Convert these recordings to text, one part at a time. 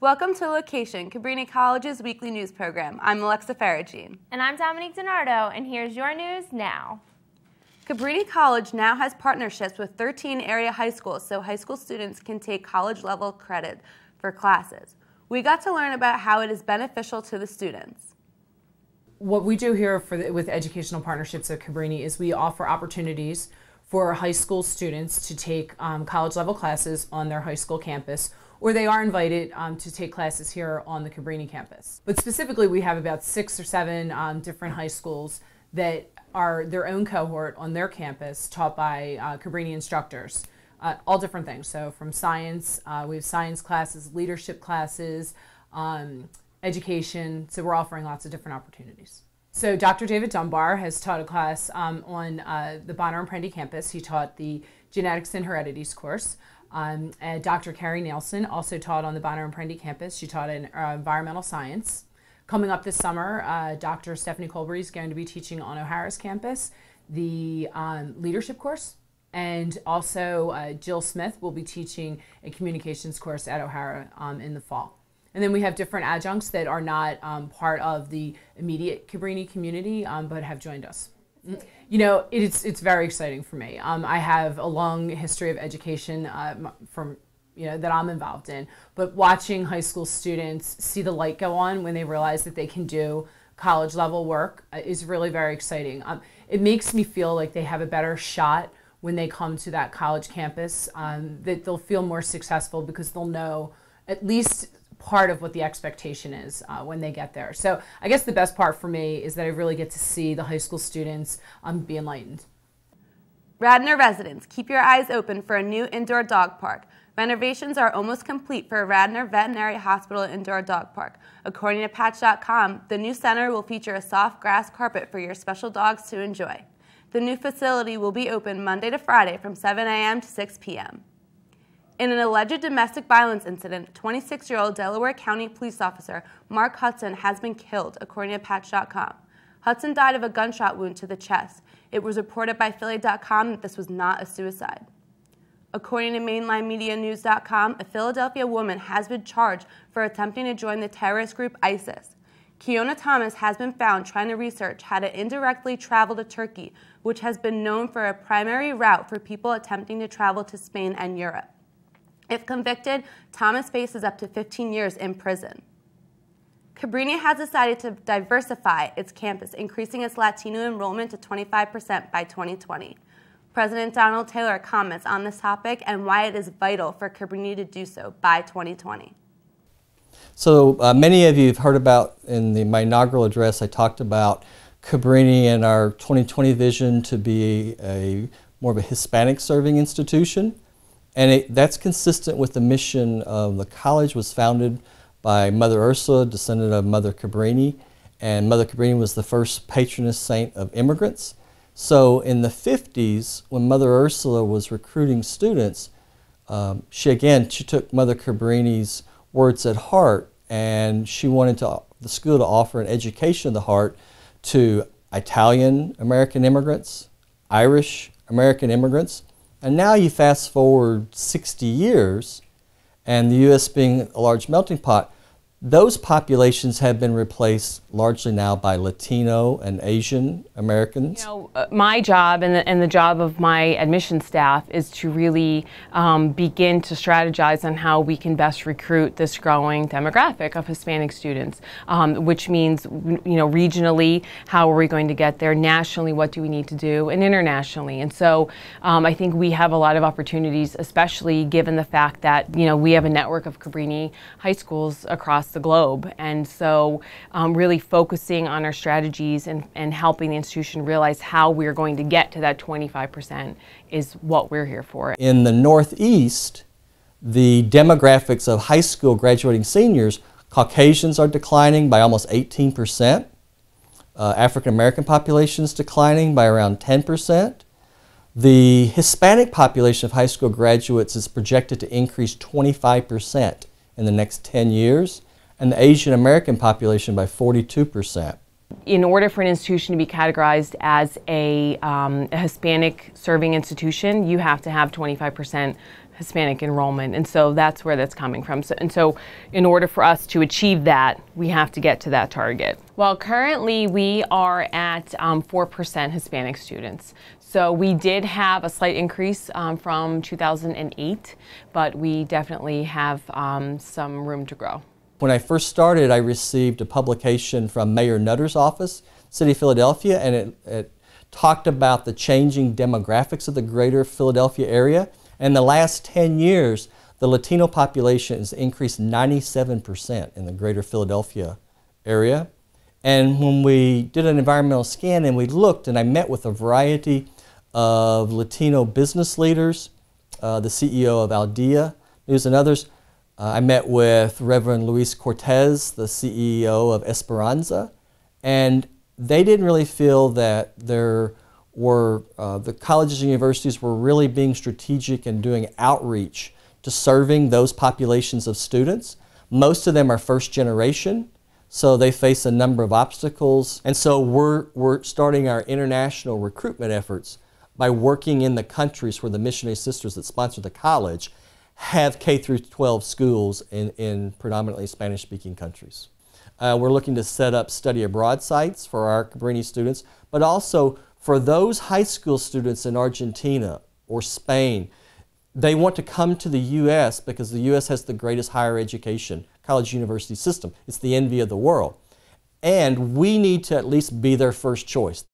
Welcome to Location, Cabrini College's weekly news program. I'm Alexa Farragine. And I'm Dominique DiNardo, and here's your news now. Cabrini College now has partnerships with 13 area high schools, so high school students can take college-level credit for classes. We got to learn about how it is beneficial to the students. What we do here with educational partnerships at Cabrini is we offer opportunities for high school students to take college-level classes on their high school campus, or they are invited to take classes here on the Cabrini campus. But specifically, we have about 6 or 7 different high schools that are their own cohort on their campus taught by Cabrini instructors, all different things. So from science, we have science classes, leadership classes, education, so we're offering lots of different opportunities. So Dr. David Dunbar has taught a class on the Bonner and Prendi campus. He taught the Genetics and Heredities course. Dr. Carrie Nielsen also taught on the Bonner and Prendi campus. She taught in environmental science. Coming up this summer, Dr. Stephanie Colbury is going to be teaching on O'Hara's campus the leadership course, and also Jill Smith will be teaching a communications course at O'Hara in the fall. And then we have different adjuncts that are not part of the immediate Cabrini community, but have joined us. You know, it's very exciting for me. I have a long history of education from, you know, that I'm involved in, but watching high school students see the light go on when they realize that they can do college level work is really very exciting. It makes me feel like they have a better shot when they come to that college campus, that they'll feel more successful because they'll know at least part of what the expectation is when they get there. So I guess the best part for me is that I really get to see the high school students be enlightened. Radnor residents, keep your eyes open for a new indoor dog park. Renovations are almost complete for Radnor Veterinary Hospital Indoor Dog Park. According to Patch.com, the new center will feature a soft grass carpet for your special dogs to enjoy. The new facility will be open Monday to Friday from 7 a.m. to 6 p.m. In an alleged domestic violence incident, 26-year-old Delaware County police officer Mark Hudson has been killed, according to Patch.com. Hudson died of a gunshot wound to the chest. It was reported by Philly.com that this was not a suicide. According to MainlineMediaNews.com, a Philadelphia woman has been charged for attempting to join the terrorist group ISIS. Kiona Thomas has been found trying to research how to indirectly travel to Turkey, which has been known for a primary route for people attempting to travel to Spain and Europe. If convicted, Thomas faces up to 15 years in prison. Cabrini has decided to diversify its campus, increasing its Latino enrollment to 25% by 2020. President Donald Taylor comments on this topic and why it is vital for Cabrini to do so by 2020. So many of you have heard about, in my inaugural address, I talked about Cabrini and our 2020 vision to be more of a Hispanic-serving institution. And that's consistent with the mission of the college. Was founded by Mother Ursula, descendant of Mother Cabrini, and Mother Cabrini was the first patroness saint of immigrants. So in the 50s, when Mother Ursula was recruiting students, she took Mother Cabrini's words at heart, and she wanted the school to offer an education of the heart to Italian American immigrants, Irish American immigrants. And now you fast forward 60 years, and the U.S. being a large melting pot, those populations have been replaced largely now by Latino and Asian Americans. You know, my job and the job of my admission staff is to really begin to strategize on how we can best recruit this growing demographic of Hispanic students, which means, you know, regionally, how are we going to get there? Nationally, what do we need to do? And internationally. And so I think we have a lot of opportunities, especially given the fact that, you know, we have a network of Cabrini high schools across the globe, and so really focusing on our strategies and helping the institution realize how we're going to get to that 25% is what we're here for. In the Northeast, the demographics of high school graduating seniors, Caucasians are declining by almost 18%, African American populations declining by around 10%. The Hispanic population of high school graduates is projected to increase 25% in the next 10 years. And the Asian American population by 42%. In order for an institution to be categorized as a Hispanic-serving institution, you have to have 25% Hispanic enrollment, and so that's where that's coming from. So, and so in order for us to achieve that, we have to get to that target. Well, currently we are at 4% Hispanic students. So we did have a slight increase from 2008, but we definitely have some room to grow. When I first started, I received a publication from Mayor Nutter's office, City of Philadelphia, and it talked about the changing demographics of the greater Philadelphia area. In the last 10 years, the Latino population has increased 97% in the greater Philadelphia area. And when we did an environmental scan and we looked, and I met with a variety of Latino business leaders, the CEO of Aldea News and others. I met with Reverend Luis Cortez, the CEO of Esperanza, and they didn't really feel that there were, the colleges and universities were really being strategic and doing outreach to serving those populations of students. Most of them are first generation, so they face a number of obstacles. And so we're starting our international recruitment efforts by working in the countries where the missionary sisters that sponsor the college have K-12 schools in predominantly Spanish-speaking countries. We're looking to set up study abroad sites for our Cabrini students, but also for those high school students in Argentina or Spain. They want to come to the U.S. because the U.S. has the greatest higher education, college university system. It's the envy of the world. And we need to at least be their first choice.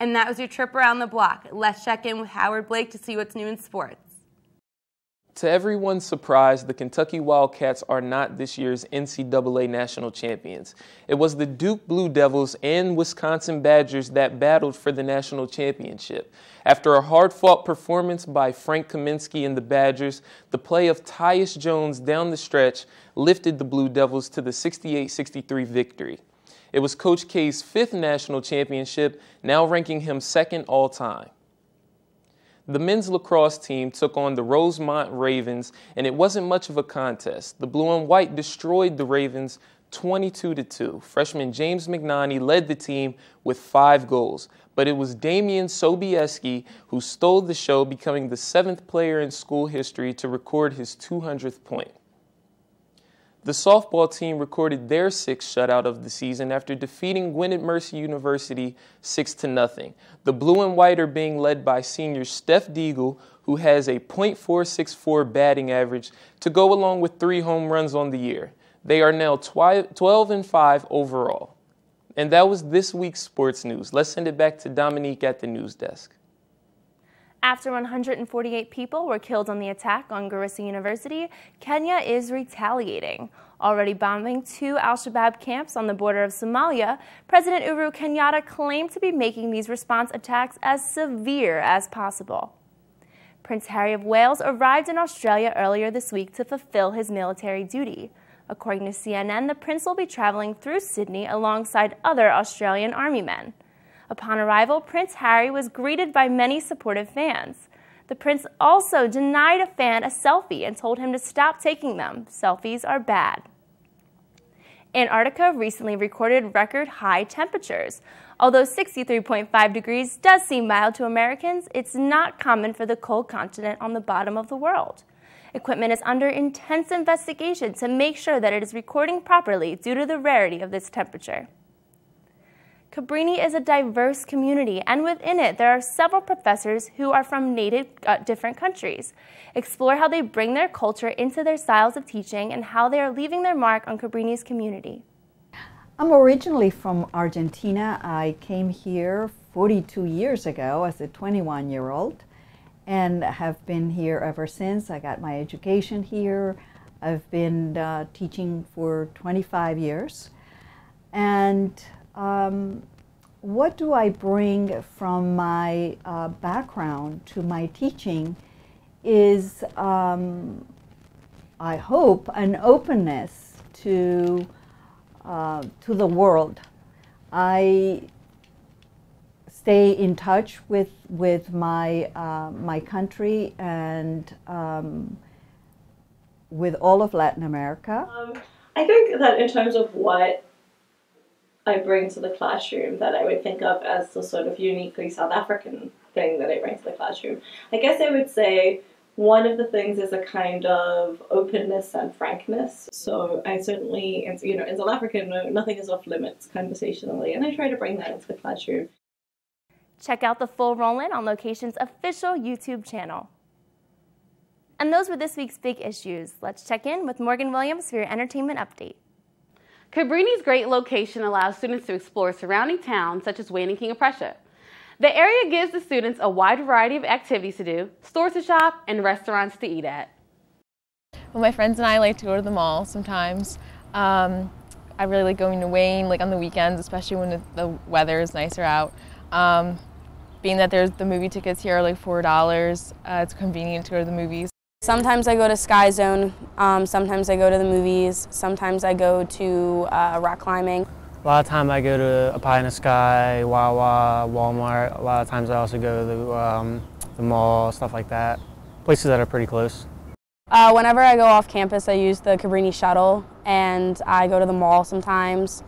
And that was your trip around the block. Let's check in with Howard Blake to see what's new in sports. To everyone's surprise, the Kentucky Wildcats are not this year's NCAA national champions. It was the Duke Blue Devils and Wisconsin Badgers that battled for the national championship. After a hard-fought performance by Frank Kaminsky and the Badgers, the play of Tyus Jones down the stretch lifted the Blue Devils to the 68-63 victory. It was Coach K's fifth national championship, now ranking him second all-time. The men's lacrosse team took on the Rosemont Ravens, and it wasn't much of a contest. The blue and white destroyed the Ravens 22-2. Freshman James McNani led the team with 5 goals, but it was Damian Sobieski who stole the show, becoming the 7th player in school history to record his 200th point. The softball team recorded their 6th shutout of the season after defeating Gwinnett Mercy University 6-0. The blue and white are being led by senior Steph Deagle, who has a .464 batting average to go along with 3 home runs on the year. They are now 12-5 overall. And that was this week's sports news. Let's send it back to Dominique at the news desk. After 148 people were killed on the attack on Garissa University, Kenya is retaliating. Already bombing 2 al-Shabaab camps on the border of Somalia, President Uhuru Kenyatta claimed to be making these response attacks as severe as possible. Prince Harry of Wales arrived in Australia earlier this week to fulfill his military duty. According to CNN, the prince will be traveling through Sydney alongside other Australian army men. Upon arrival, Prince Harry was greeted by many supportive fans. The prince also denied a fan a selfie and told him to stop taking them. Selfies are bad. Antarctica recently recorded record high temperatures. Although 63.5 degrees does seem mild to Americans, it's not common for the cold continent on the bottom of the world. Equipment is under intense investigation to make sure that it is recording properly due to the rarity of this temperature. Cabrini is a diverse community, and within it there are several professors who are from different countries. Explore how they bring their culture into their styles of teaching and how they are leaving their mark on Cabrini's community. I'm originally from Argentina. I came here 42 years ago as a 21-year-old and have been here ever since. I got my education here. I've been teaching for 25 years. And what do I bring from my background to my teaching is, I hope, an openness to the world. I stay in touch with my my country and with all of Latin America. I think that in terms of what I bring to the classroom that I would think of as the sort of uniquely South African thing that I bring to the classroom, I guess I would say One of the things is a kind of openness and frankness. So I certainly, you know, in South Africa, nothing is off limits conversationally, and I try to bring that into the classroom. Check out the full roll-in on Location's official YouTube channel. And those were this week's big issues. Let's check in with Morgan Williams for your entertainment update. Cabrini's great location allows students to explore surrounding towns such as Wayne and King of Prussia. The area gives the students a wide variety of activities to do, stores to shop, and restaurants to eat at. Well, my friends and I like to go to the mall sometimes. I really like going to Wayne, like on the weekends, especially when the weather is nicer out. Being that there's the movie tickets here are like $4, it's convenient to go to the movies. Sometimes I go to Sky Zone, sometimes I go to the movies, sometimes I go to rock climbing. A lot of times I go to A Pie in the Sky, Wawa, Walmart. A lot of times I also go to the mall, stuff like that. Places that are pretty close. Whenever I go off campus, I use the Cabrini shuttle, and I go to the mall sometimes.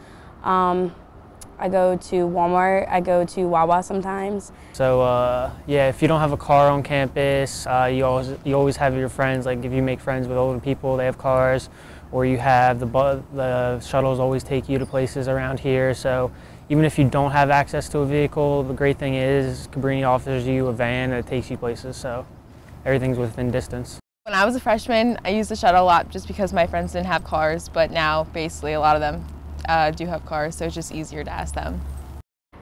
I go to Walmart, I go to Wawa sometimes. So yeah, if you don't have a car on campus, you always have your friends. Like if you make friends with older people, they have cars, or you have the shuttles always take you to places around here. So even if you don't have access to a vehicle, the great thing is Cabrini offers you a van that takes you places, so everything's within distance. When I was a freshman, I used the shuttle a lot just because my friends didn't have cars, but now basically a lot of them do have cars, so it's just easier to ask them.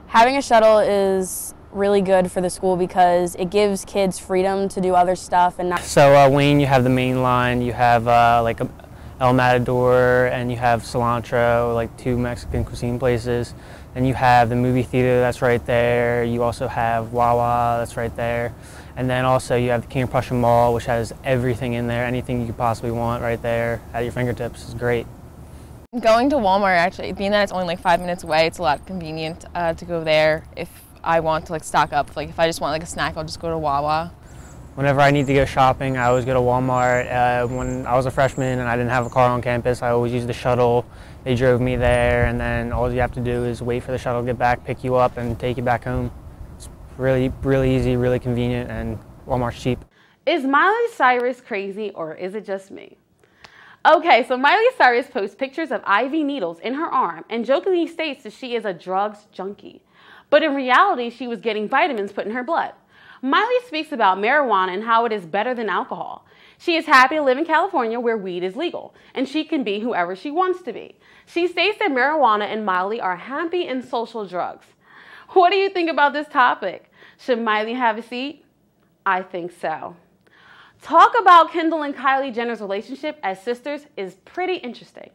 Having a shuttle is really good for the school because it gives kids freedom to do other stuff and not. So Wayne, you have the main line, you have like El Matador, and you have Cilantro, like two Mexican cuisine places, and you have the movie theater that's right there. You also have Wawa that's right there, and then also you have the King of Prussia Mall, which has everything in there, anything you could possibly want right there at your fingertips is great. Going to Walmart, actually, being that it's only like 5 minutes away, it's a lot convenient to go there if I want to like stock up. Like if I just want like a snack, I'll just go to Wawa. Whenever I need to go shopping, I always go to Walmart. When I was a freshman and I didn't have a car on campus, I always used the shuttle. They drove me there, and then all you have to do is wait for the shuttle to get back, pick you up, and take you back home. It's really, really easy, really convenient, and Walmart's cheap. Is Miley Cyrus crazy, or is it just me? Okay, so Miley Cyrus posts pictures of IV needles in her arm and jokingly states that she is a drugs junkie. But in reality, she was getting vitamins put in her blood. Miley speaks about marijuana and how it is better than alcohol. She is happy to live in California where weed is legal, and she can be whoever she wants to be. She states that marijuana and Miley are happy and social drugs. What do you think about this topic? Should Miley have a seat? I think so. Talk about Kendall and Kylie Jenner's relationship as sisters is pretty interesting.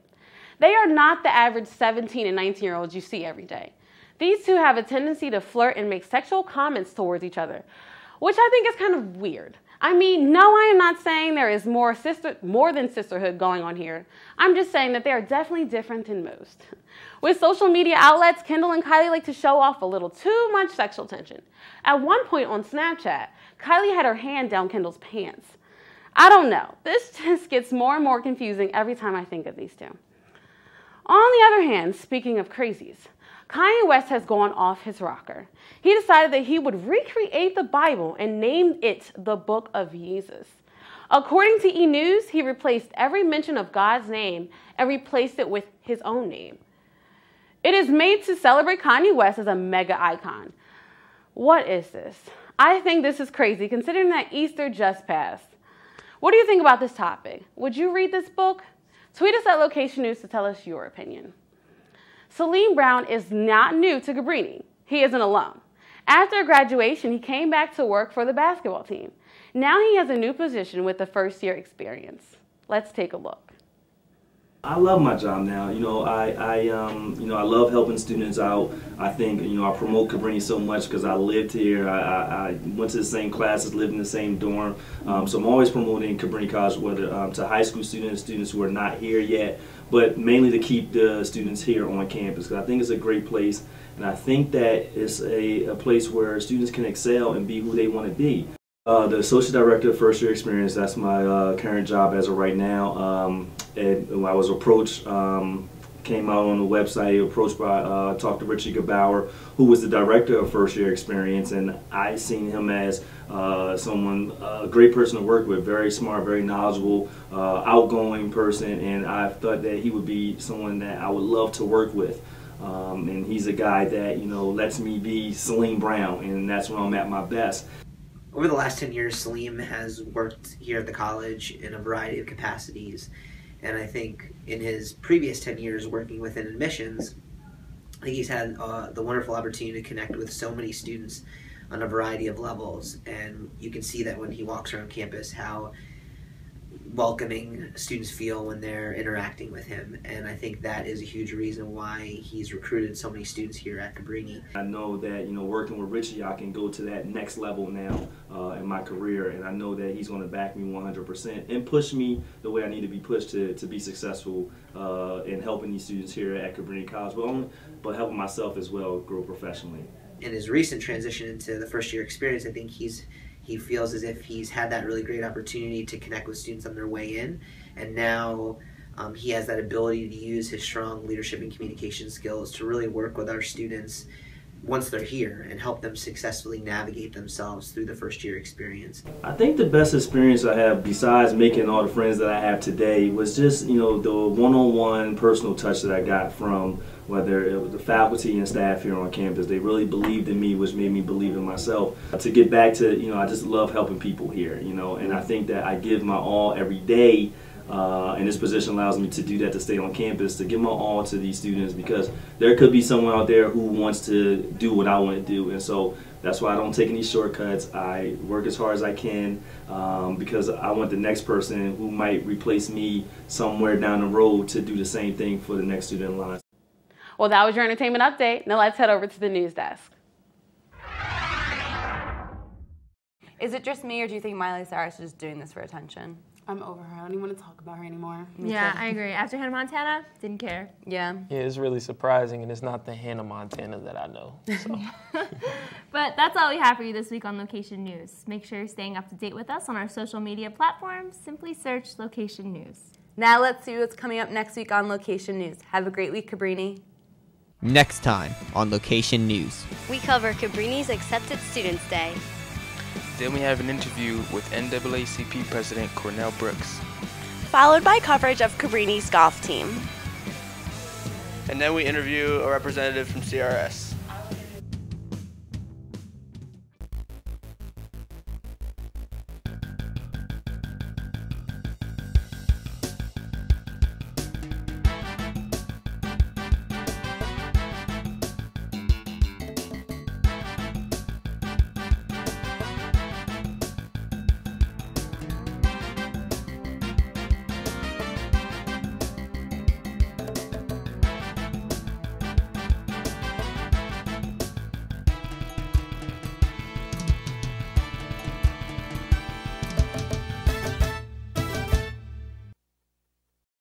They are not the average 17 and 19-year-olds you see every day. These two have a tendency to flirt and make sexual comments towards each other, which I think is kind of weird. I mean, no, I am not saying there is more than sisterhood going on here. I'm just saying that they are definitely different than most. With social media outlets, Kendall and Kylie like to show off a little too much sexual tension. At one point on Snapchat, Kylie had her hand down Kendall's pants. I don't know. This just gets more and more confusing every time I think of these two. On the other hand, speaking of crazies, Kanye West has gone off his rocker. He decided that he would recreate the Bible and name it the Book of Jesus. According to E! News, he replaced every mention of God's name and replaced it with his own name. It is made to celebrate Kanye West as a mega icon. What is this? I think this is crazy considering that Easter just passed. What do you think about this topic? Would you read this book? Tweet us at Location News to tell us your opinion. Celine Brown is not new to Cabrini. He is an alum. After graduation, he came back to work for the basketball team. Now he has a new position with the first-year experience. Let's take a look. I love my job now. You know, I love helping students out. I think, you know, I promote Cabrini so much because I lived here. I went to the same classes, lived in the same dorm. So I'm always promoting Cabrini College, whether to high school students, students who are not here yet, but mainly to keep the students here on campus, because I think it's a great place, and I think that it's a place where students can excel and be who they want to be. The Associate Director of First Year Experience, that's my current job as of right now. And I was approached came out on the website. He was approached by, talked to Richie Gebauer, who was the director of First Year Experience, and I seen him as someone, a great person to work with, very smart, very knowledgeable, outgoing person, and I thought that he would be someone that I would love to work with. And he's a guy that, you know, lets me be Celine Brown, and that's when I'm at my best. Over the last 10 years, Salim has worked here at the college in a variety of capacities, and I think in his previous 10 years working within admissions, I think he's had the wonderful opportunity to connect with so many students on a variety of levels, and you can see that when he walks around campus how welcoming students feel when they're interacting with him, and I think that is a huge reason why he's recruited so many students here at Cabrini. I know that, you know, working with Richie, I can go to that next level now in my career, and I know that he's going to back me 100% and push me the way I need to be pushed to be successful in helping these students here at Cabrini College, but helping myself as well grow professionally. In his recent transition into the First Year Experience, I think he feels as if he's had that really great opportunity to connect with students on their way in, and now he has that ability to use his strong leadership and communication skills to really work with our students once they're here and help them successfully navigate themselves through the first year experience. I think the best experience I have, besides making all the friends that I have today, was just, you know, the one-on-one personal touch that I got from whether it was the faculty and staff here on campus. They really believed in me, which made me believe in myself. To get back to, you know, I just love helping people here, you know, and I think that I give my all every day. And this position allows me to do that, to stay on campus, to give my all to these students, because there could be someone out there who wants to do what I want to do, and so that's why I don't take any shortcuts. I work as hard as I can because I want the next person who might replace me somewhere down the road to do the same thing for the next student in line. Well, that was your entertainment update. Now let's head over to the news desk. Is it just me, or do you think Miley Cyrus is just doing this for attention? I'm over her. I don't even want to talk about her anymore. Yeah, I agree. After Hannah Montana, didn't care. Yeah. Yeah, it's really surprising, and it's not the Hannah Montana that I know. So. But that's all we have for you this week on Location News. Make sure you're staying up to date with us on our social media platforms. Simply search Location News. Now let's see what's coming up next week on Location News. Have a great week, Cabrini. Next time on Location News. We cover Cabrini's Accepted Students Day. Then we have an interview with NAACP President Cornell Brooks, followed by coverage of Cabrini's golf team. And then we interview a representative from CRS.